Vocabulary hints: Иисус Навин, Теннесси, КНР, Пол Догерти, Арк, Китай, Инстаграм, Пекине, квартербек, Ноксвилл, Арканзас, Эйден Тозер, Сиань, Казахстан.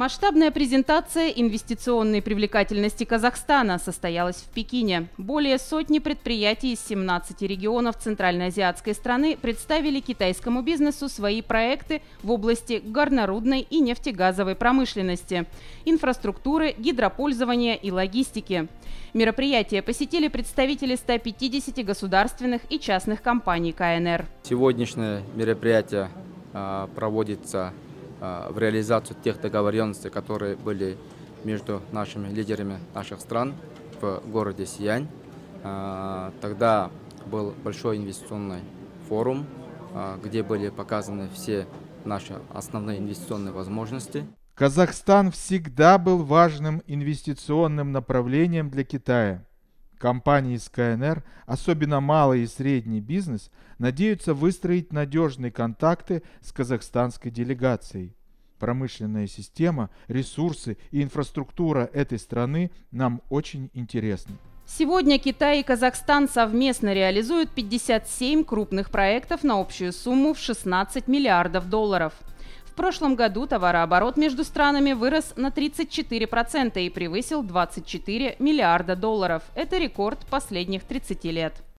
Масштабная презентация инвестиционной привлекательности Казахстана состоялась в Пекине. Более сотни предприятий из 17 регионов центральноазиатской страны представили китайскому бизнесу свои проекты в области горнорудной и нефтегазовой промышленности, инфраструктуры, гидропользования и логистики. Мероприятие посетили представители 150 государственных и частных компаний КНР. Сегодняшнее мероприятие проводится в реализацию тех договоренностей, которые были между нашими лидерами наших стран в городе Сиань. Тогда был большой инвестиционный форум, где были показаны все наши основные инвестиционные возможности. Казахстан всегда был важным инвестиционным направлением для Китая. Компании из КНР, особенно малый и средний бизнес, надеются выстроить надежные контакты с казахстанской делегацией. Промышленная система, ресурсы и инфраструктура этой страны нам очень интересны. Сегодня Китай и Казахстан совместно реализуют 57 крупных проектов на общую сумму в 16 миллиардов долларов. В прошлом году товарооборот между странами вырос на 34% и превысил 24 миллиарда долларов. Это рекорд последних 30 лет.